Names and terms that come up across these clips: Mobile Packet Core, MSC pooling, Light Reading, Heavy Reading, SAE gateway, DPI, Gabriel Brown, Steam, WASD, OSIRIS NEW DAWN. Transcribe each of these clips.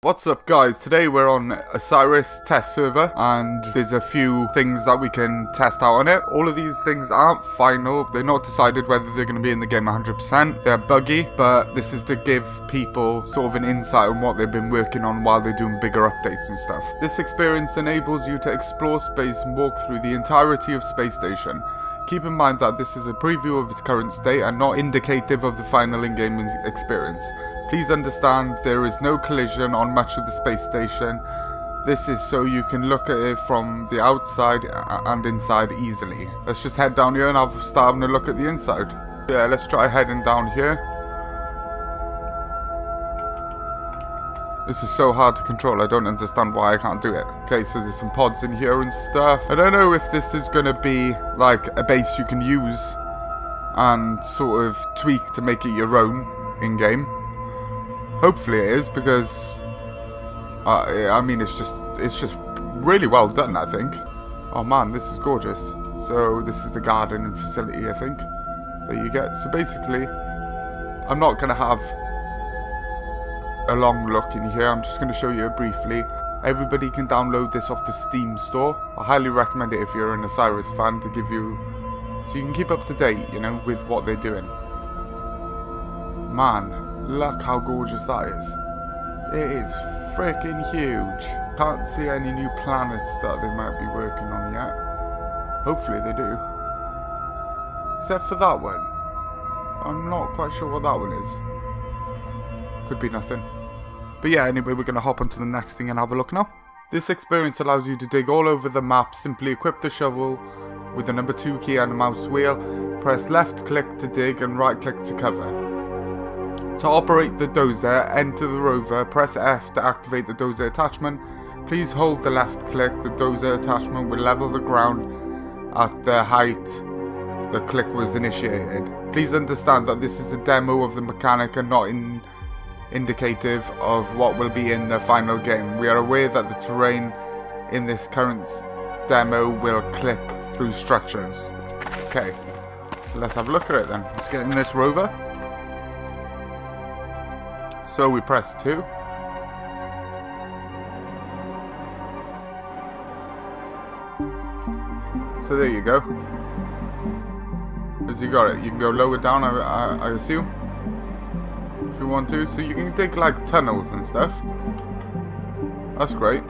What's up guys, today we're on OSIRIS test server and there's a few things that we can test out on it. All of these things aren't final, they're not decided whether they're going to be in the game 100%, they're buggy, but this is to give people sort of an insight on what they've been working on while they're doing bigger updates and stuff. This experience enables you to explore space and walk through the entirety of Space Station. Keep in mind that this is a preview of its current state and not indicative of the final in-game experience. Please understand there is no collision on much of the space station. This is so you can look at it from the outside and inside easily. Let's just head down here and I'll start having a look at the inside. Yeah, let's try heading down here. This is so hard to control, I don't understand why I can't do it. Okay, so there's some pods in here and stuff. I don't know if this is going to be like a base you can use and sort of tweak to make it your own in-game. Hopefully it is, because I mean it's just really well done, I think. Oh man, this is gorgeous. So this is the garden and facility, I think, that you get. So basically, I'm not going to have a long look in here, I'm just going to show you briefly. Everybody can download this off the Steam store. I highly recommend it if you're an OSIRIS fan, to give you so you can keep up to date, you know, with what they're doing. Man, look how gorgeous that is. It is freaking huge. Can't see any new planets that they might be working on yet. Hopefully they do. Except for that one. I'm not quite sure what that one is. Could be nothing. But yeah, anyway, we're going to hop onto the next thing and have a look now. This experience allows you to dig all over the map. Simply equip the shovel with the number 2 key and a mouse wheel. Press left click to dig and right click to cover. To operate the dozer, enter the rover. Press F to activate the dozer attachment. Please hold the left click. The dozer attachment will level the ground at the height the click was initiated. Please understand that this is a demo of the mechanic and not indicative of what will be in the final game. We are aware that the terrain in this current demo will clip through structures. Okay, so let's have a look at it then. Let's get in this rover. So we press 2. So there you go. As you got it, you can go lower down, I assume, if you want to, so you can dig like tunnels and stuff. That's great.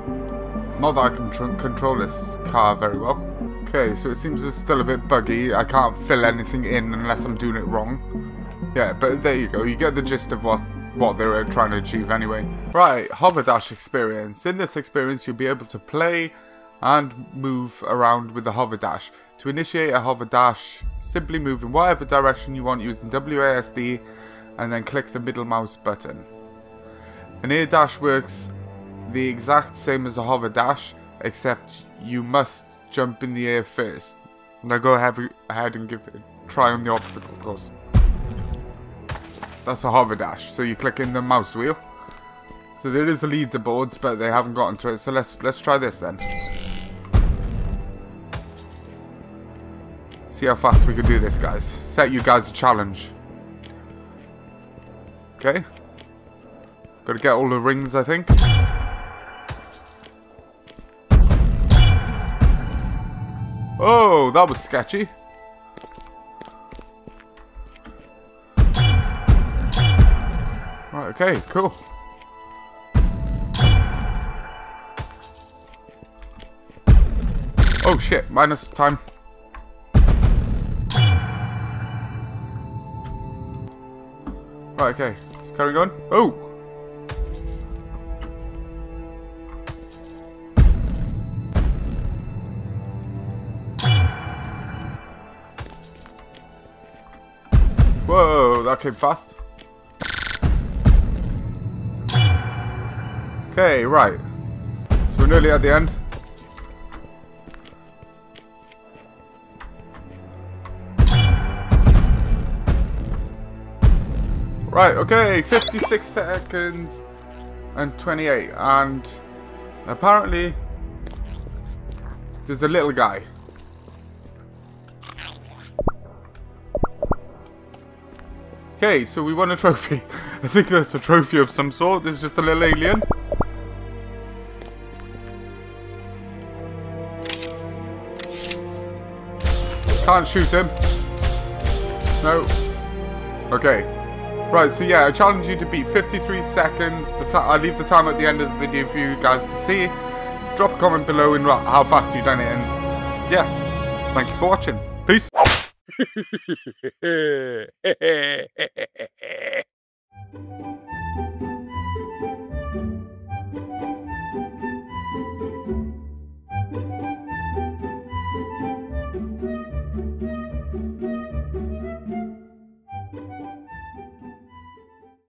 Not that I can control this car very well. Okay, so it seems it's still a bit buggy. I can't fill anything in unless I'm doing it wrong. Yeah, but there you go. You get the gist of what they were trying to achieve anyway. Right, Hover Dash experience. In this experience, you'll be able to play and move around with the Hover Dash. To initiate a Hover Dash, simply move in whatever direction you want using WASD, and then click the middle mouse button. An air dash works the exact same as a hover dash, except you must jump in the air first. Now go ahead and give it a try on the obstacle course. That's a hover dash, so you click in the mouse wheel. So there is a leaderboards, but they haven't gotten to it, so let's try this then. See how fast we can do this, guys. Set you guys a challenge. Okay, gotta get all the rings, I think. Oh, that was sketchy. Right, okay, cool. Oh shit, minus time. Right, okay. Carry on. Oh! Whoa, that came fast. Okay, right. So we're nearly at the end. Right, okay, 56 seconds and 28, and apparently there's a little guy. Okay, so we won a trophy. I think that's a trophy of some sort. It's just a little alien. Can't shoot him. No. Okay. Right, so yeah, I challenge you to beat 53 seconds. I leave the time at the end of the video for you guys to see. Drop a comment below in how fast you've done it. And yeah, thank you for watching. Peace.